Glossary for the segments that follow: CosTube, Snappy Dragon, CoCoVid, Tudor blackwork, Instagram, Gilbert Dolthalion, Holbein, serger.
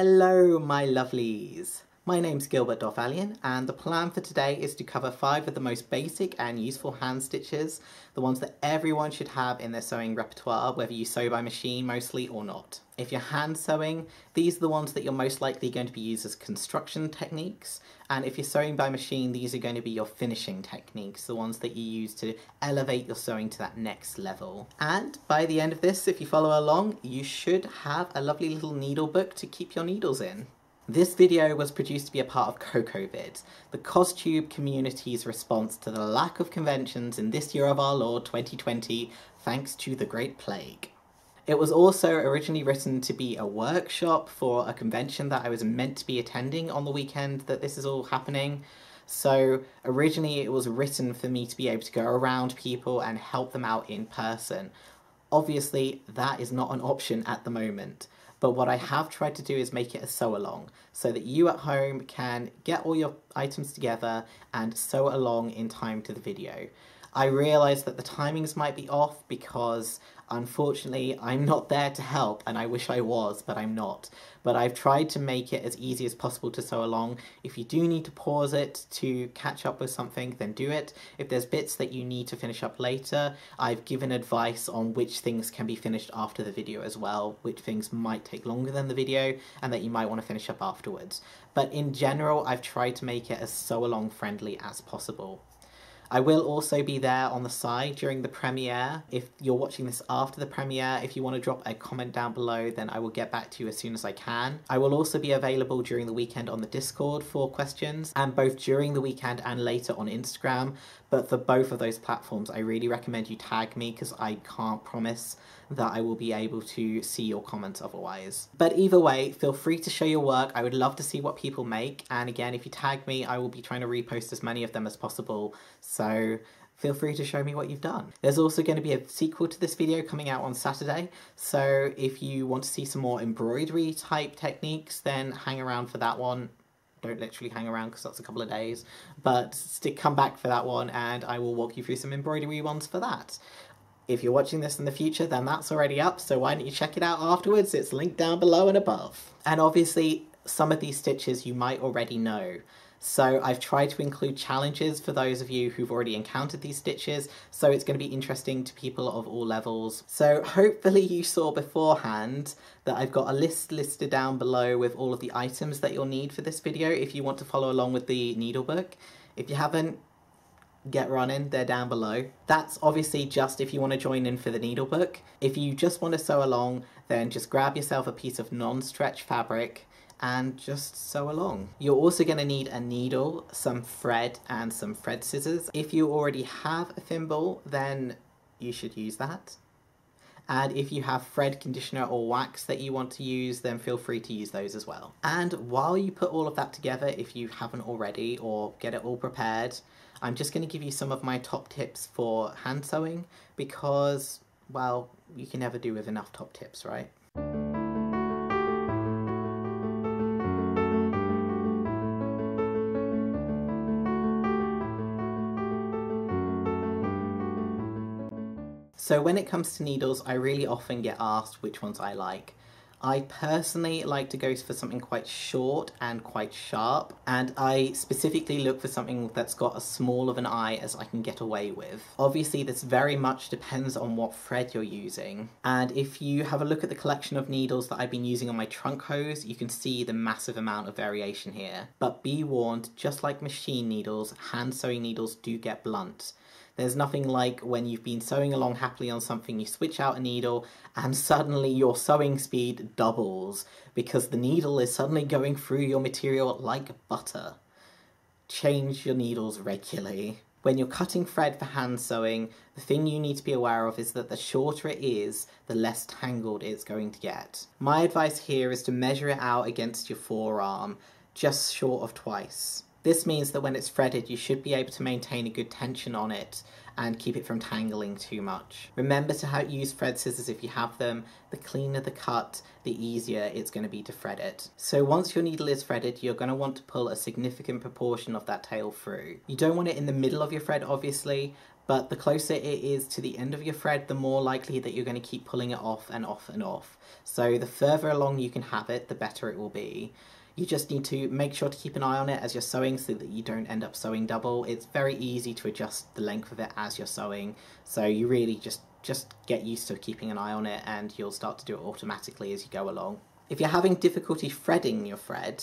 Hello my lovelies! My name's Gilbert Dolthalion and the plan for today is to cover 5 of the most basic and useful hand stitches, the ones that everyone should have in their sewing repertoire, whether you sew by machine mostly or not. If you're hand sewing, these are the ones that you're most likely going to be used as construction techniques, and if you're sewing by machine, these are going to be your finishing techniques, the ones that you use to elevate your sewing to that next level. And by the end of this, if you follow along, you should have a lovely little needle book to keep your needles in. This video was produced to be a part of CoCoVid, the CosTube community's response to the lack of conventions in this year of our Lord 2020, thanks to the Great Plague. It was also originally written to be a workshop for a convention that I was meant to be attending on the weekend that this is all happening. So originally it was written for me to be able to go around people and help them out in person. Obviously, that is not an option at the moment. But what I have tried to do is make it a sew-along, so that you at home can get all your items together and sew along in time to the video. I realise that the timings might be off because, unfortunately, I'm not there to help, and I wish I was, but I'm not. But I've tried to make it as easy as possible to sew along. If you do need to pause it to catch up with something, then do it. If there's bits that you need to finish up later, I've given advice on which things can be finished after the video as well, which things might take longer than the video, and that you might want to finish up afterwards. But in general, I've tried to make it as sew-along friendly as possible. I will also be there on the side during the premiere. If you're watching this after the premiere, if you want to drop a comment down below, then I will get back to you as soon as I can. I will also be available during the weekend on the Discord for questions, and both during the weekend and later on Instagram. But for both of those platforms, I really recommend you tag me because I can't promise that I will be able to see your comments otherwise. But either way, feel free to show your work. I would love to see what people make. And again, if you tag me, I will be trying to repost as many of them as possible. So feel free to show me what you've done. There's also going to be a sequel to this video coming out on Saturday, so if you want to see some more embroidery type techniques, then hang around for that one. Don't literally hang around because that's a couple of days, but come back for that one and I will walk you through some embroidery ones for that. If you're watching this in the future, then that's already up, so why don't you check it out afterwards? It's linked down below and above. And obviously, some of these stitches you might already know. So I've tried to include challenges for those of you who've already encountered these stitches, so it's going to be interesting to people of all levels. So hopefully you saw beforehand that I've got a list listed down below with all of the items that you'll need for this video if you want to follow along with the needlebook. If you haven't, get running, they're down below. That's obviously just if you want to join in for the needlebook. If you just want to sew along, then just grab yourself a piece of non-stretch fabric and just sew along. You're also going to need a needle, some thread, and some thread scissors. If you already have a thimble, then you should use that. And if you have thread, conditioner, or wax that you want to use, then feel free to use those as well. And while you put all of that together, if you haven't already, or get it all prepared, I'm just going to give you some of my top tips for hand sewing because, well, you can never do with enough top tips, right? So when it comes to needles, I really often get asked which ones I like. I personally like to go for something quite short and quite sharp, and I specifically look for something that's got as small of an eye as I can get away with. Obviously, this very much depends on what thread you're using, and if you have a look at the collection of needles that I've been using on my trunk hose, you can see the massive amount of variation here. But be warned, just like machine needles, hand sewing needles do get blunt. There's nothing like when you've been sewing along happily on something, you switch out a needle and suddenly your sewing speed doubles because the needle is suddenly going through your material like butter. Change your needles regularly. When you're cutting thread for hand sewing, the thing you need to be aware of is that the shorter it is, the less tangled it's going to get. My advice here is to measure it out against your forearm, just short of twice. This means that when it's threaded, you should be able to maintain a good tension on it and keep it from tangling too much. Remember to use thread scissors if you have them. The cleaner the cut, the easier it's going to be to thread it. So once your needle is threaded, you're going to want to pull a significant proportion of that tail through. You don't want it in the middle of your thread, obviously, but the closer it is to the end of your thread, the more likely that you're going to keep pulling it off and off and off. So the further along you can have it, the better it will be. You just need to make sure to keep an eye on it as you're sewing so that you don't end up sewing double. It's very easy to adjust the length of it as you're sewing, so you really just get used to keeping an eye on it and you'll start to do it automatically as you go along. If you're having difficulty threading your thread,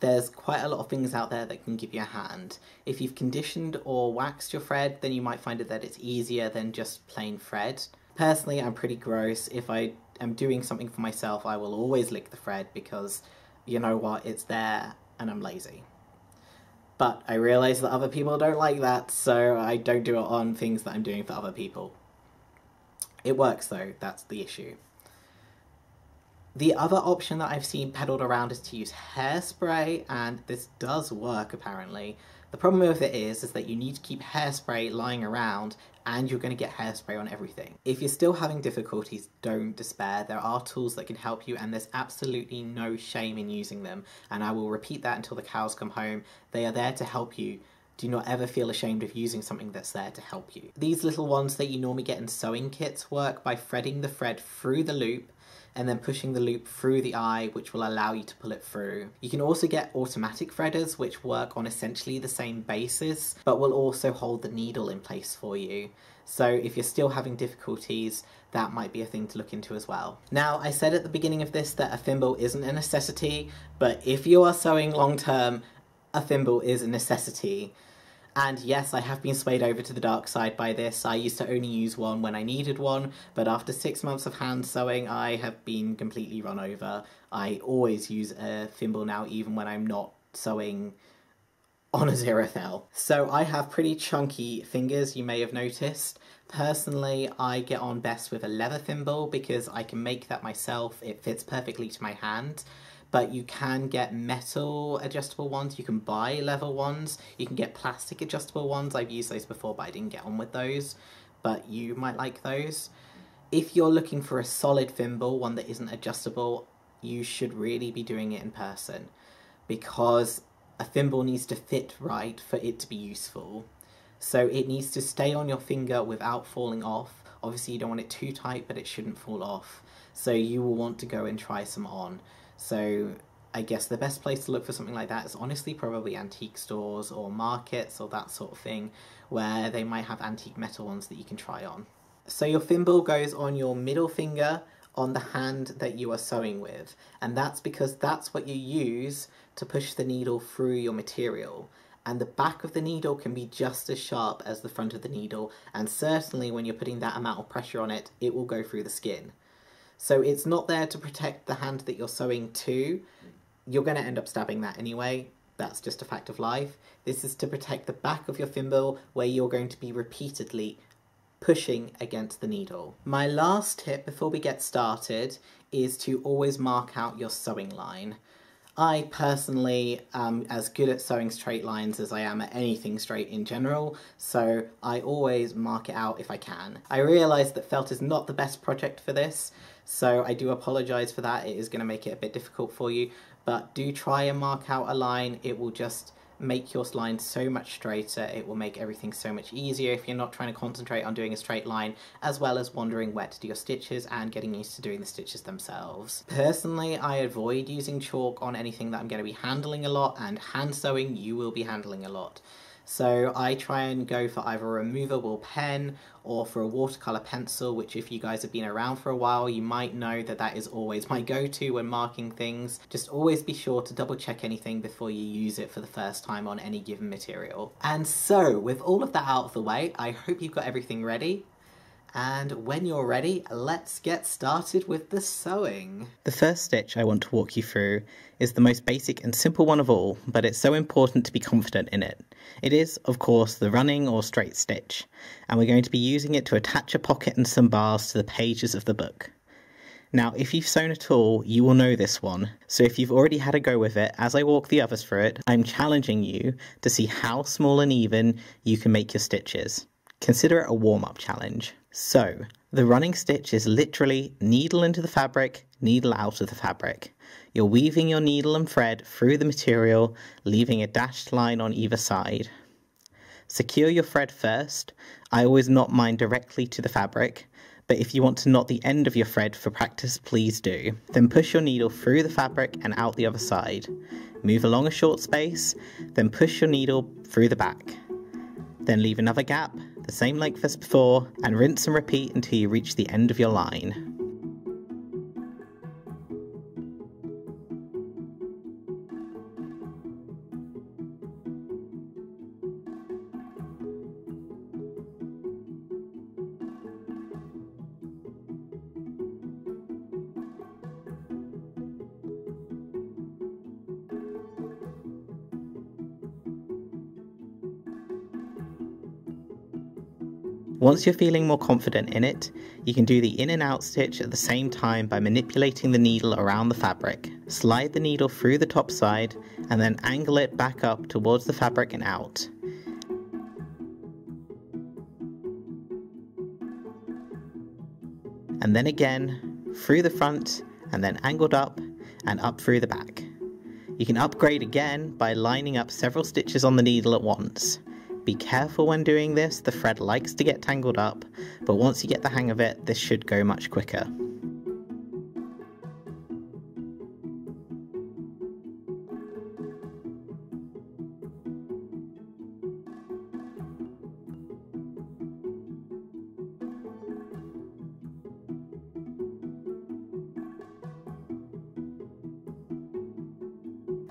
there's quite a lot of things out there that can give you a hand. If you've conditioned or waxed your thread, then you might find it that it's easier than just plain thread. Personally, I'm pretty gross. If I am doing something for myself, I will always lick the thread because you know what, it's there and I'm lazy. But I realise that other people don't like that, so I don't do it on things that I'm doing for other people. It works though, that's the issue. The other option that I've seen peddled around is to use hairspray, and this does work apparently. The problem with it is that you need to keep hairspray lying around and you're going to get hairspray on everything. If you're still having difficulties, don't despair. There are tools that can help you and there's absolutely no shame in using them. And I will repeat that until the cows come home. They are there to help you. Do not ever feel ashamed of using something that's there to help you. These little ones that you normally get in sewing kits work by threading the thread through the loop and then pushing the loop through the eye, which will allow you to pull it through. You can also get automatic threaders, which work on essentially the same basis, but will also hold the needle in place for you. So if you're still having difficulties, that might be a thing to look into as well. Now, I said at the beginning of this that a thimble isn't a necessity, but if you are sewing long term, a thimble is a necessity. And yes, I have been swayed over to the dark side by this. I used to only use one when I needed one, but after 6 months of hand sewing, I have been completely run over. I always use a thimble now, even when I'm not sewing on a Xerothel. So I have pretty chunky fingers, you may have noticed. Personally, I get on best with a leather thimble because I can make that myself. It fits perfectly to my hand. But you can get metal adjustable ones, you can buy leather ones, you can get plastic adjustable ones. I've used those before, but I didn't get on with those, but you might like those. If you're looking for a solid thimble, one that isn't adjustable, you should really be doing it in person because a thimble needs to fit right for it to be useful. So it needs to stay on your finger without falling off. Obviously you don't want it too tight, but it shouldn't fall off. So you will want to go and try some on. So I guess the best place to look for something like that is honestly probably antique stores or markets or that sort of thing, where they might have antique metal ones that you can try on. So your thimble goes on your middle finger on the hand that you are sewing with, and that's because that's what you use to push the needle through your material. And the back of the needle can be just as sharp as the front of the needle, and certainly when you're putting that amount of pressure on it, it will go through the skin. So it's not there to protect the hand that you're sewing to. You're going to end up stabbing that anyway. That's just a fact of life. This is to protect the back of your thimble where you're going to be repeatedly pushing against the needle. My last tip before we get started is to always mark out your sewing line. I personally am as good at sewing straight lines as I am at anything straight in general, so I always mark it out if I can. I realise that felt is not the best project for this, so I do apologise for that. It is going to make it a bit difficult for you, but do try and mark out a line. It will just make your line so much straighter. It will make everything so much easier if you're not trying to concentrate on doing a straight line, as well as wondering where to do your stitches and getting used to doing the stitches themselves. Personally, I avoid using chalk on anything that I'm going to be handling a lot, and hand sewing you will be handling a lot. So I try and go for either a removable pen or for a watercolour pencil, which if you guys have been around for a while, you might know that that is always my go-to when marking things. Just always be sure to double check anything before you use it for the first time on any given material. And so with all of that out of the way, I hope you've got everything ready. And when you're ready, let's get started with the sewing. The first stitch I want to walk you through is the most basic and simple one of all, but it's so important to be confident in it. It is, of course, the running or straight stitch, and we're going to be using it to attach a pocket and some bars to the pages of the book. Now, if you've sewn at all, you will know this one. So if you've already had a go with it, as I walk the others through it, I'm challenging you to see how small and even you can make your stitches. Consider it a warm-up challenge. So, the running stitch is literally needle into the fabric, needle out of the fabric. You're weaving your needle and thread through the material, leaving a dashed line on either side. Secure your thread first. I always knot mine directly to the fabric, but if you want to knot the end of your thread for practice, please do. Then push your needle through the fabric and out the other side. Move along a short space, then push your needle through the back. Then leave another gap, the same length as before, and rinse and repeat until you reach the end of your line. Once you're feeling more confident in it, you can do the in and out stitch at the same time by manipulating the needle around the fabric. Slide the needle through the top side and then angle it back up towards the fabric and out. And then again, through the front and then angled up and up through the back. You can upgrade again by lining up several stitches on the needle at once. Be careful when doing this, the thread likes to get tangled up, but once you get the hang of it, this should go much quicker.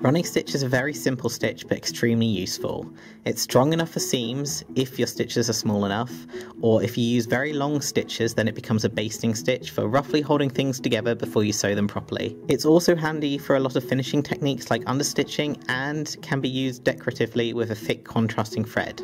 Running stitch is a very simple stitch but extremely useful. It's strong enough for seams if your stitches are small enough, or if you use very long stitches then it becomes a basting stitch for roughly holding things together before you sew them properly. It's also handy for a lot of finishing techniques like understitching and can be used decoratively with a thick contrasting thread.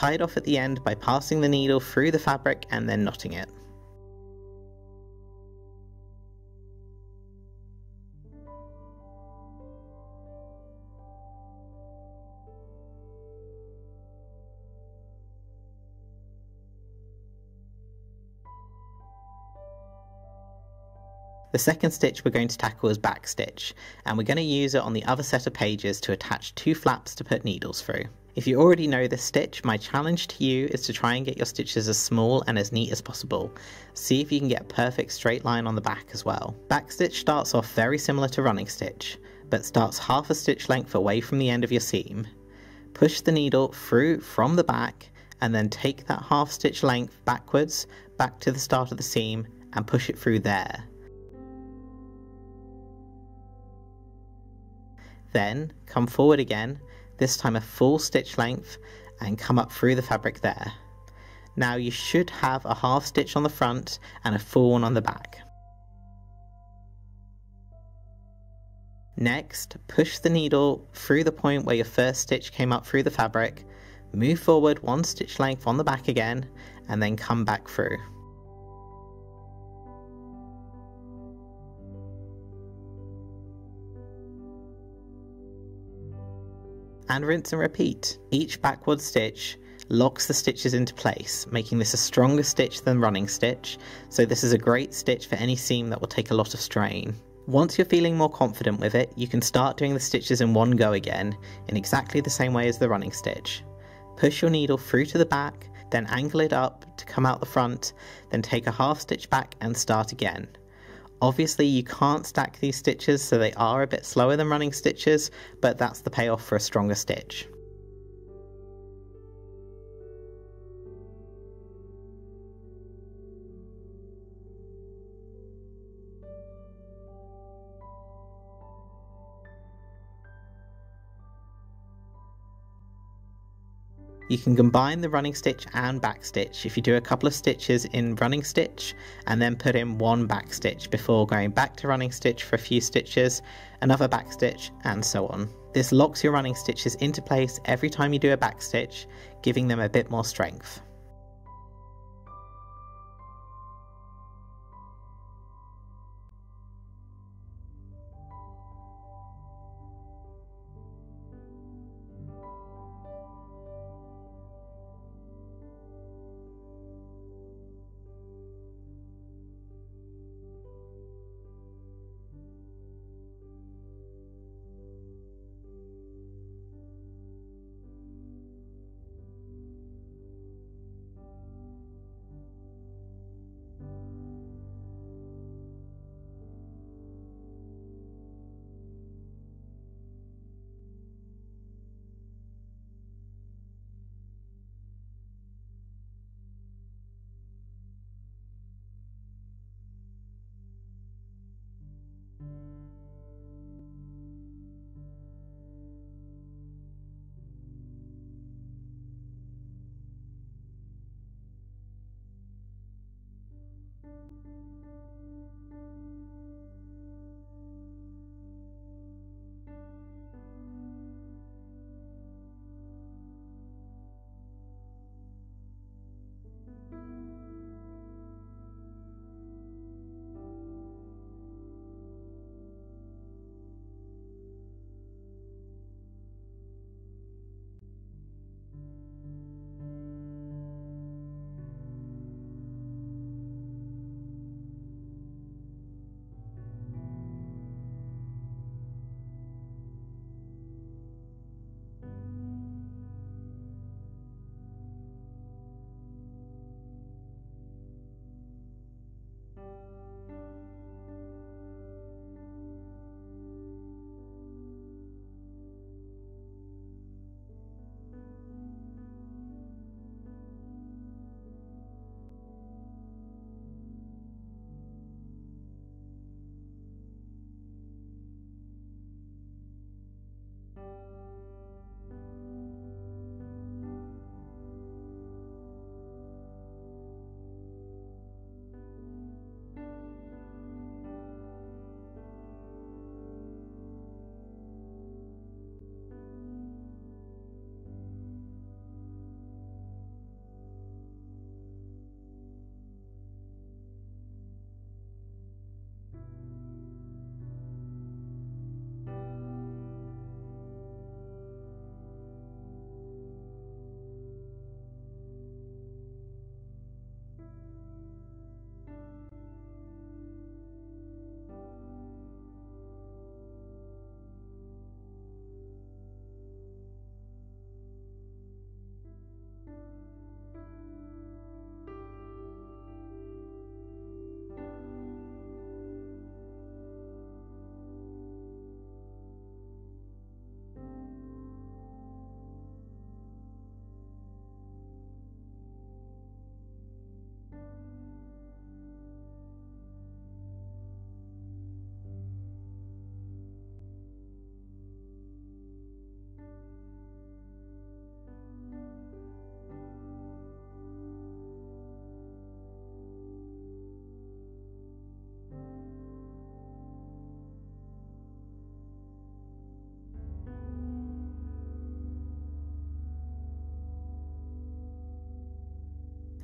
tie it off at the end by passing the needle through the fabric and then knotting it. The second stitch we're going to tackle is back stitch, and we're going to use it on the other set of pages to attach two flaps to put needles through. If you already know this stitch, my challenge to you is to try and get your stitches as small and as neat as possible. See if you can get a perfect straight line on the back as well. Back stitch starts off very similar to running stitch, but starts half a stitch length away from the end of your seam. Push the needle through from the back, and then take that half stitch length backwards back to the start of the seam and push it through there. Then come forward again, this time a full stitch length, and come up through the fabric there. Now you should have a half stitch on the front and a full one on the back. Next, push the needle through the point where your first stitch came up through the fabric, move forward one stitch length on the back again, and then come back through. And rinse and repeat. Each backward stitch locks the stitches into place, making this a stronger stitch than running stitch, so this is a great stitch for any seam that will take a lot of strain. Once you're feeling more confident with it, you can start doing the stitches in one go again, in exactly the same way as the running stitch. Push your needle through to the back, then angle it up to come out the front, then take a half stitch back and start again. Obviously you can't stack these stitches, so they are a bit slower than running stitches, but that's the payoff for a stronger stitch. You can combine the running stitch and back stitch if you do a couple of stitches in running stitch and then put in one back stitch before going back to running stitch for a few stitches, another back stitch, and so on. This locks your running stitches into place every time you do a back stitch, giving them a bit more strength.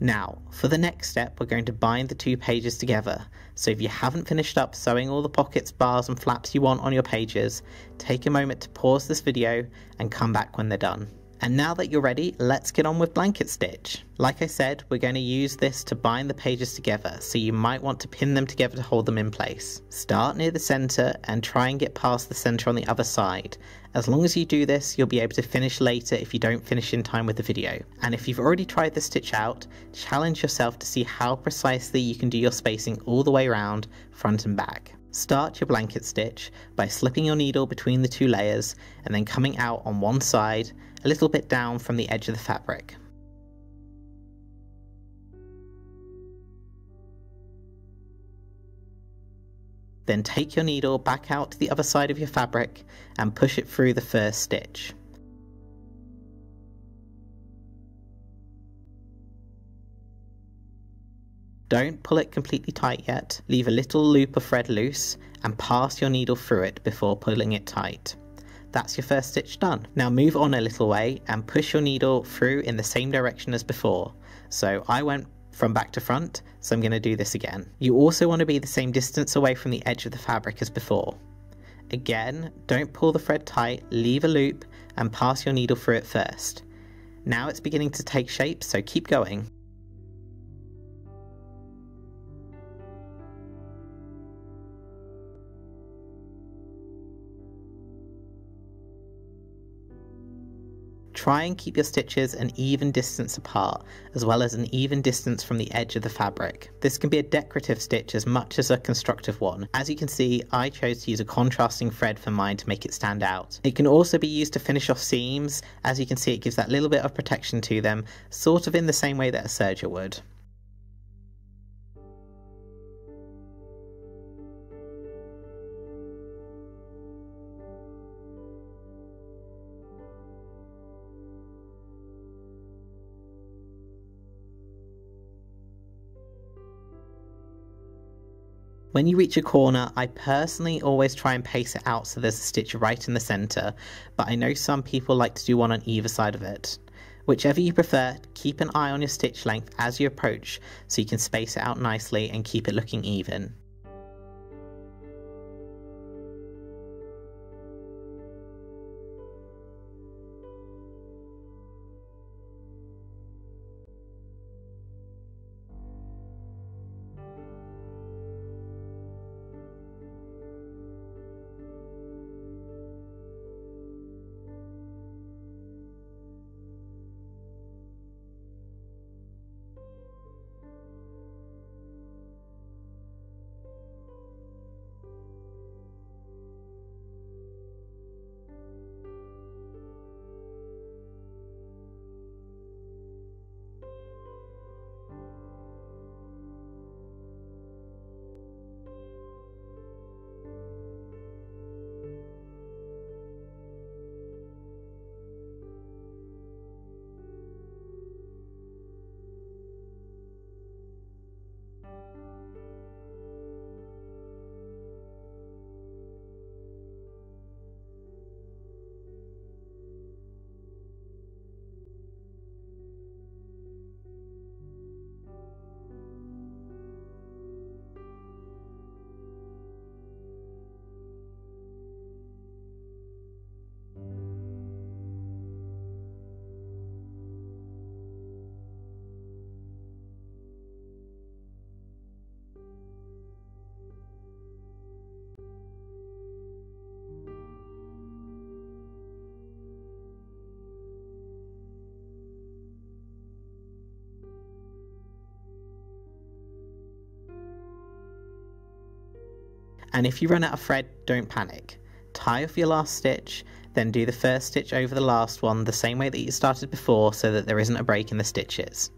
Now, for the next step, we're going to bind the two pages together. So if you haven't finished up sewing all the pockets, bars and flaps you want on your pages, take a moment to pause this video and come back when they're done. And now that you're ready, let's get on with blanket stitch. Like I said, we're going to use this to bind the pages together, so you might want to pin them together to hold them in place. Start near the center and try and get past the center on the other side. As long as you do this, you'll be able to finish later if you don't finish in time with the video. And if you've already tried this stitch out, challenge yourself to see how precisely you can do your spacing all the way around, front and back. Start your blanket stitch by slipping your needle between the two layers and then coming out on one side, a little bit down from the edge of the fabric. Then take your needle back out to the other side of your fabric and push it through the first stitch. Don't pull it completely tight yet, leave a little loop of thread loose and pass your needle through it before pulling it tight. That's your first stitch done. Now move on a little way and push your needle through in the same direction as before. So I went from back to front, so I'm going to do this again. You also want to be the same distance away from the edge of the fabric as before. Again, don't pull the thread tight, leave a loop and pass your needle through it first. Now it's beginning to take shape, so keep going. Try and keep your stitches an even distance apart, as well as an even distance from the edge of the fabric. This can be a decorative stitch as much as a constructive one. As you can see, I chose to use a contrasting thread for mine to make it stand out. It can also be used to finish off seams. As you can see, it gives that little bit of protection to them, sort of in the same way that a serger would. When you reach a corner, I personally always try and pace it out so there's a stitch right in the centre, but I know some people like to do one on either side of it. Whichever you prefer, keep an eye on your stitch length as you approach so you can space it out nicely and keep it looking even. And if you run out of thread, don't panic. Tie off your last stitch, then do the first stitch over the last one the same way that you started before so that there isn't a break in the stitches.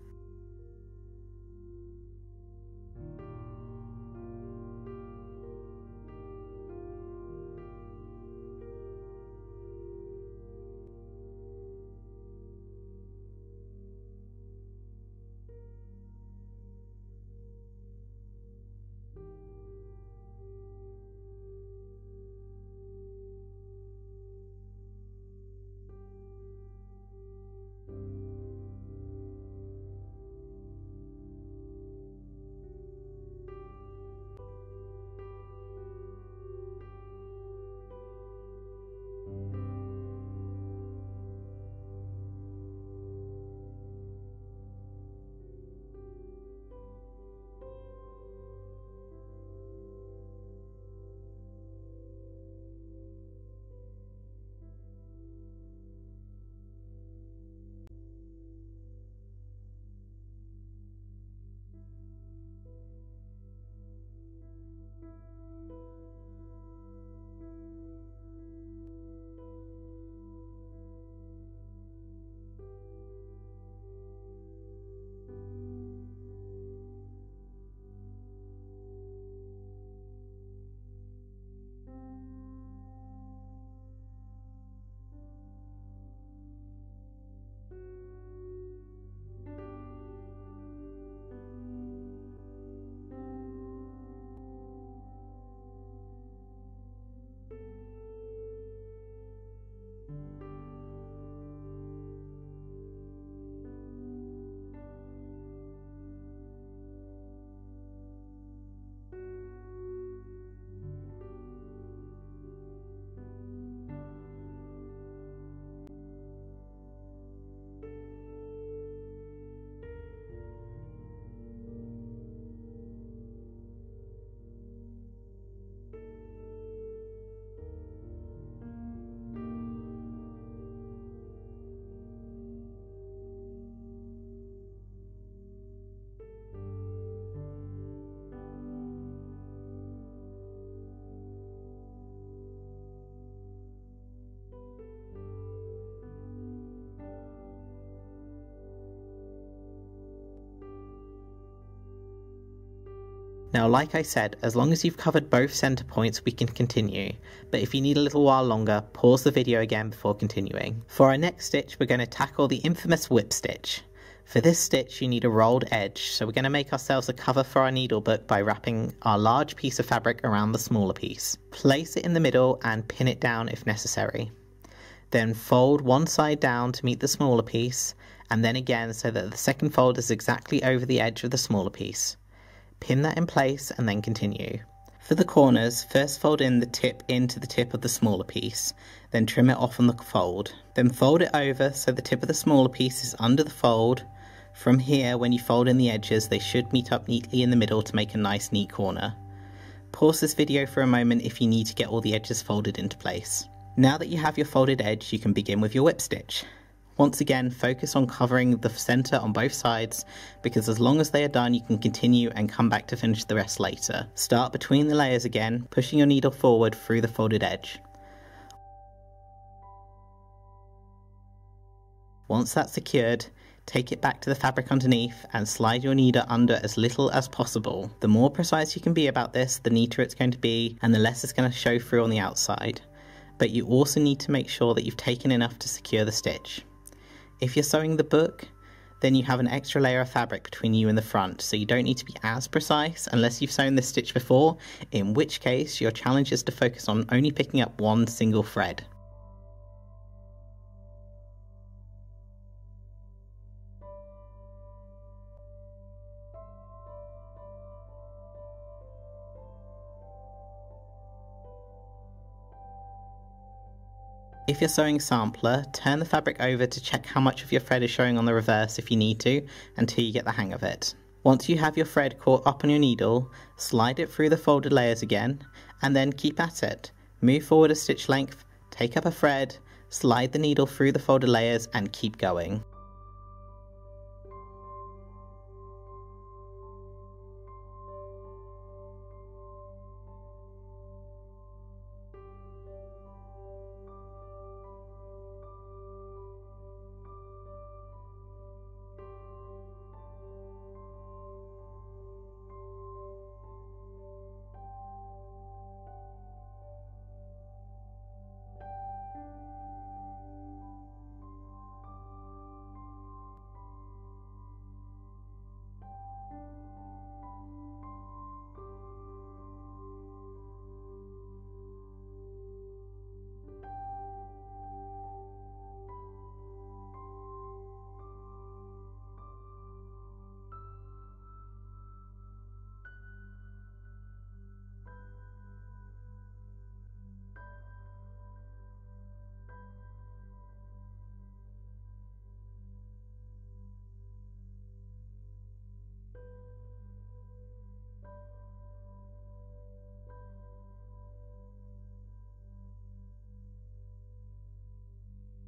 Now, like I said, as long as you've covered both center points, we can continue, but if you need a little while longer, pause the video again before continuing. For our next stitch, we're going to tackle the infamous whip stitch. For this stitch, you need a rolled edge, so we're going to make ourselves a cover for our needlebook by wrapping our large piece of fabric around the smaller piece. Place it in the middle and pin it down if necessary. Then fold one side down to meet the smaller piece, and then again so that the second fold is exactly over the edge of the smaller piece. Pin that in place and then continue. For the corners, first fold in the tip into the tip of the smaller piece, then trim it off on the fold. Then fold it over so the tip of the smaller piece is under the fold. From here, when you fold in the edges, they should meet up neatly in the middle to make a nice neat corner. Pause this video for a moment if you need to get all the edges folded into place. Now that you have your folded edge, you can begin with your whip stitch. Once again, focus on covering the center on both sides, because as long as they are done, you can continue and come back to finish the rest later. Start between the layers again, pushing your needle forward through the folded edge. Once that's secured, take it back to the fabric underneath and slide your needle under as little as possible. The more precise you can be about this, the neater it's going to be, and the less it's going to show through on the outside. But you also need to make sure that you've taken enough to secure the stitch. If you're sewing the book, then you have an extra layer of fabric between you and the front, so you don't need to be as precise unless you've sewn this stitch before, in which case your challenge is to focus on only picking up one single thread. If you're sewing sampler, turn the fabric over to check how much of your thread is showing on the reverse if you need to, until you get the hang of it. Once you have your thread caught up on your needle, slide it through the folded layers again, and then keep at it. Move forward a stitch length, take up a thread, slide the needle through the folded layers, and keep going.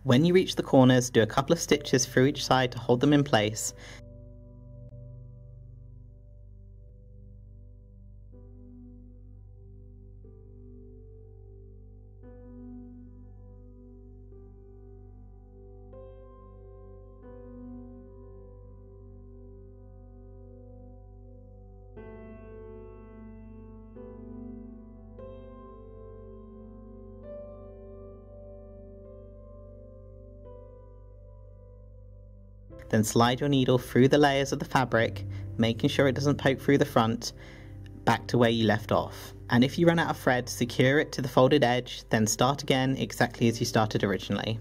When you reach the corners, do a couple of stitches through each side to hold them in place, then slide your needle through the layers of the fabric, making sure it doesn't poke through the front, back to where you left off. And if you run out of thread, secure it to the folded edge, then start again exactly as you started originally.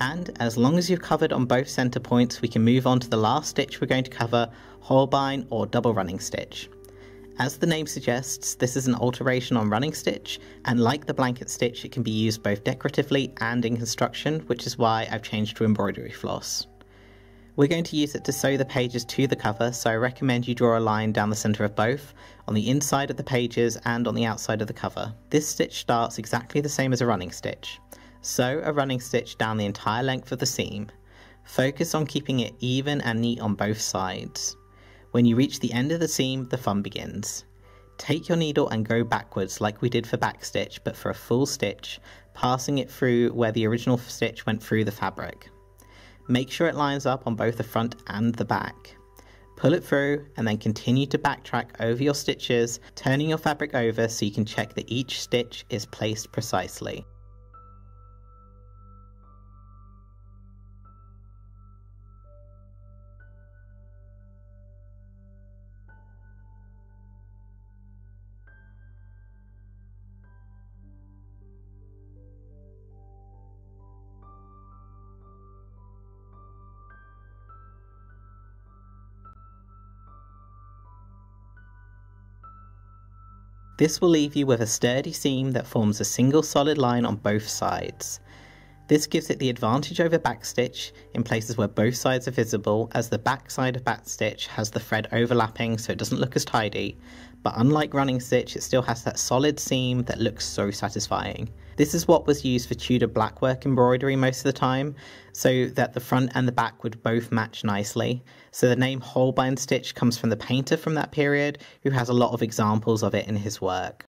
And as long as you've covered on both center points, we can move on to the last stitch we're going to cover, Holbein or double running stitch. As the name suggests, this is an alteration on running stitch, and like the blanket stitch, it can be used both decoratively and in construction, which is why I've changed to embroidery floss. We're going to use it to sew the pages to the cover, so I recommend you draw a line down the center of both, on the inside of the pages and on the outside of the cover. This stitch starts exactly the same as a running stitch. Sew a running stitch down the entire length of the seam. Focus on keeping it even and neat on both sides. When you reach the end of the seam, the fun begins. Take your needle and go backwards like we did for backstitch, but for a full stitch, passing it through where the original stitch went through the fabric. Make sure it lines up on both the front and the back. Pull it through and then continue to backtrack over your stitches, turning your fabric over so you can check that each stitch is placed precisely. This will leave you with a sturdy seam that forms a single solid line on both sides. This gives it the advantage over backstitch in places where both sides are visible, as the backside of backstitch has the thread overlapping so it doesn't look as tidy, but unlike running stitch, it still has that solid seam that looks so satisfying. This is what was used for Tudor blackwork embroidery most of the time, so that the front and the back would both match nicely. So the name Holbein stitch comes from the painter from that period, who has a lot of examples of it in his work.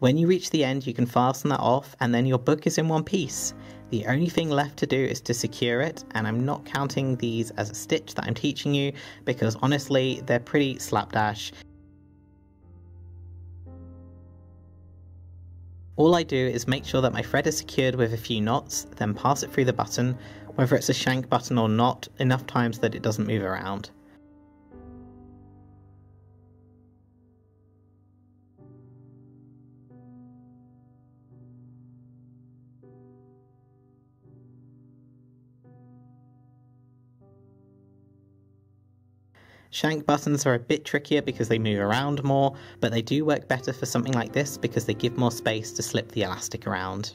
When you reach the end, you can fasten that off and then your book is in one piece. The only thing left to do is to secure it, and I'm not counting these as a stitch that I'm teaching you because honestly, they're pretty slapdash. All I do is make sure that my thread is secured with a few knots, then pass it through the button, whether it's a shank button or not, enough times that it doesn't move around. Shank buttons are a bit trickier because they move around more, but they do work better for something like this because they give more space to slip the elastic around.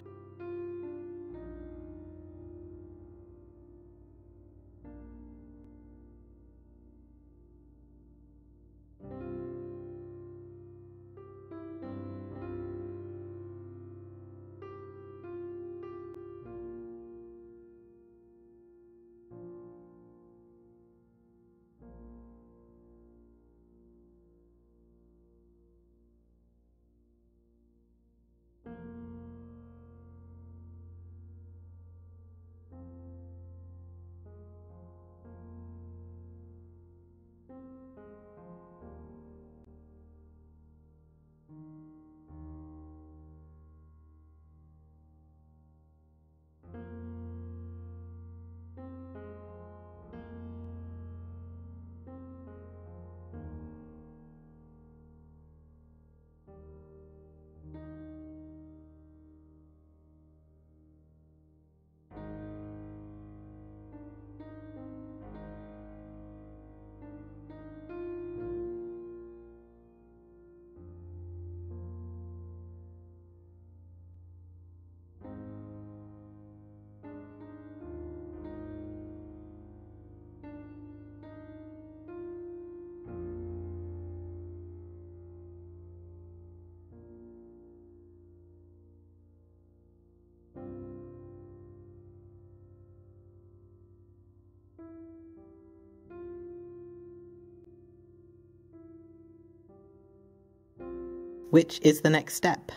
Which is the next step.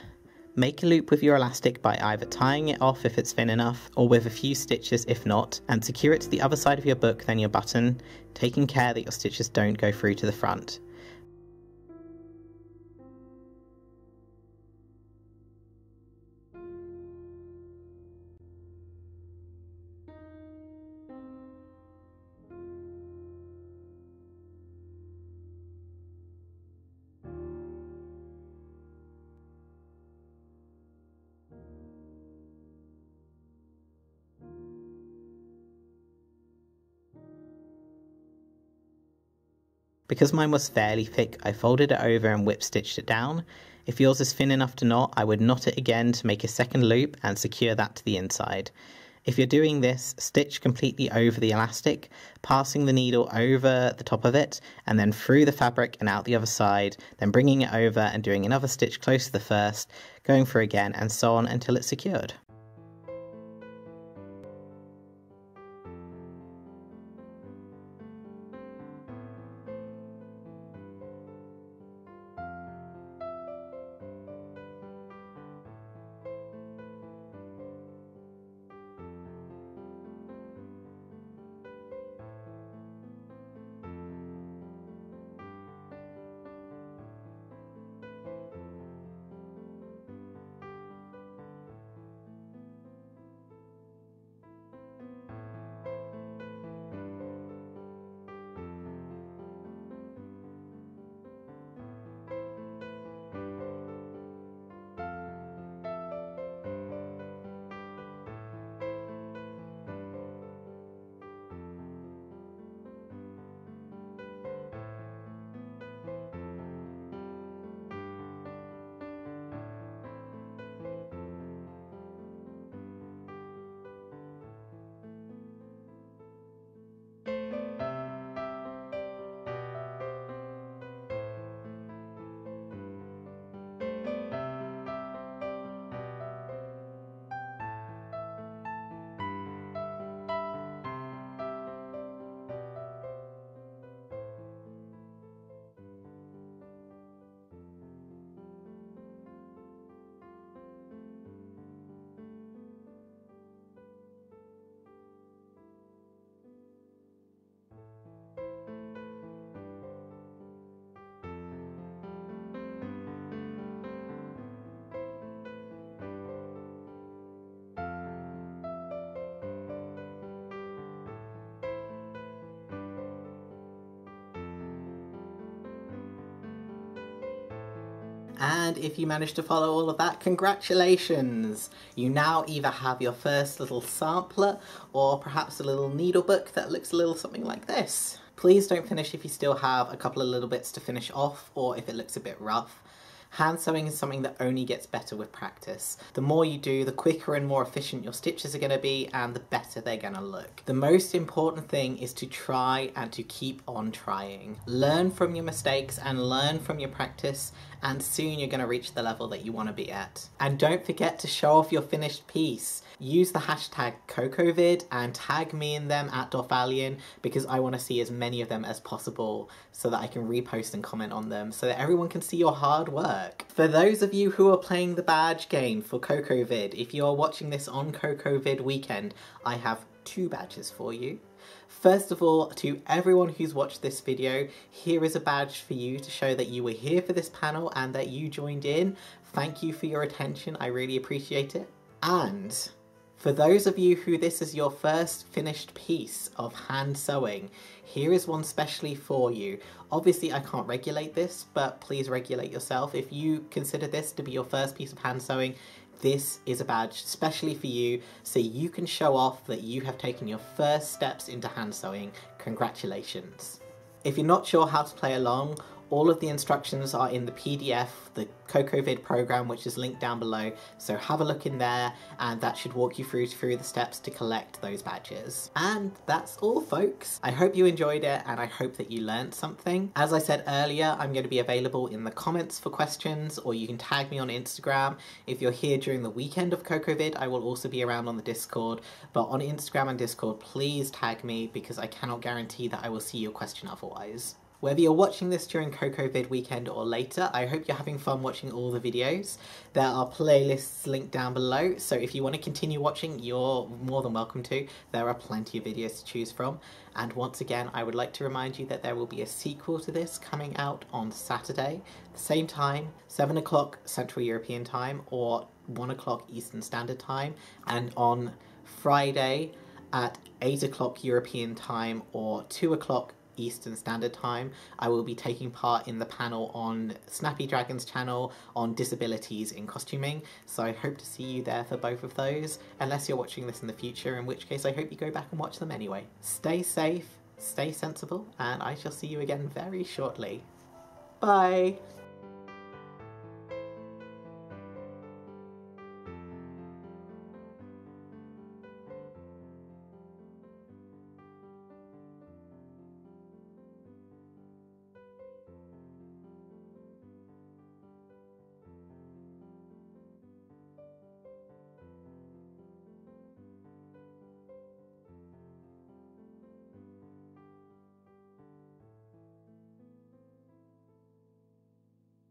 Make a loop with your elastic by either tying it off if it's thin enough, or with a few stitches if not, and secure it to the other side of your book than your button, taking care that your stitches don't go through to the front. Because mine was fairly thick, I folded it over and whip stitched it down. If yours is thin enough to knot, I would knot it again to make a second loop and secure that to the inside. If you're doing this, stitch completely over the elastic, passing the needle over the top of it, and then through the fabric and out the other side, then bringing it over and doing another stitch close to the first, going through again and so on until it's secured. And if you manage to follow all of that, congratulations! You now either have your first little sampler or perhaps a little needle book that looks a little something like this. Please don't finish if you still have a couple of little bits to finish off or if it looks a bit rough. Hand sewing is something that only gets better with practice. The more you do, the quicker and more efficient your stitches are going to be and the better they're going to look. The most important thing is to try and to keep on trying. Learn from your mistakes and learn from your practice, and soon you're going to reach the level that you want to be at. And don't forget to show off your finished piece. Use the hashtag CoCoVid and tag me in them at Dolthalion, because I want to see as many of them as possible so that I can repost and comment on them so that everyone can see your hard work. For those of you who are playing the badge game for CoCoVid, if you are watching this on CoCoVid weekend, I have 2 badges for you. First of all, to everyone who's watched this video, here is a badge for you to show that you were here for this panel and that you joined in. Thank you for your attention, I really appreciate it. And for those of you who this is your first finished piece of hand sewing, here is one specially for you. Obviously I can't regulate this, but please regulate yourself. If you consider this to be your first piece of hand sewing, this is a badge specially for you so you can show off that you have taken your first steps into hand sewing. Congratulations. If you're not sure how to play along, all of the instructions are in the PDF, the CoCoVid program, which is linked down below, so have a look in there and that should walk you through the steps to collect those badges. And that's all, folks. I hope you enjoyed it and I hope that you learned something. As I said earlier, I'm going to be available in the comments for questions, or you can tag me on Instagram. If you're here during the weekend of CoCoVid, I will also be around on the Discord, but on Instagram and Discord, please tag me because I cannot guarantee that I will see your question otherwise. Whether you're watching this during CoCoVid weekend or later, I hope you're having fun watching all the videos. There are playlists linked down below, so if you want to continue watching, you're more than welcome to. There are plenty of videos to choose from. And once again, I would like to remind you that there will be a sequel to this coming out on Saturday, the same time, 7 o'clock Central European Time or 1 o'clock Eastern Standard Time, and on Friday at 8 o'clock European Time or 2 o'clock Eastern Standard Time. I will be taking part in the panel on Snappy Dragon's channel on disabilities in costuming, so I hope to see you there for both of those, unless you're watching this in the future, in which case I hope you go back and watch them anyway. Stay safe, stay sensible, and I shall see you again very shortly. Bye!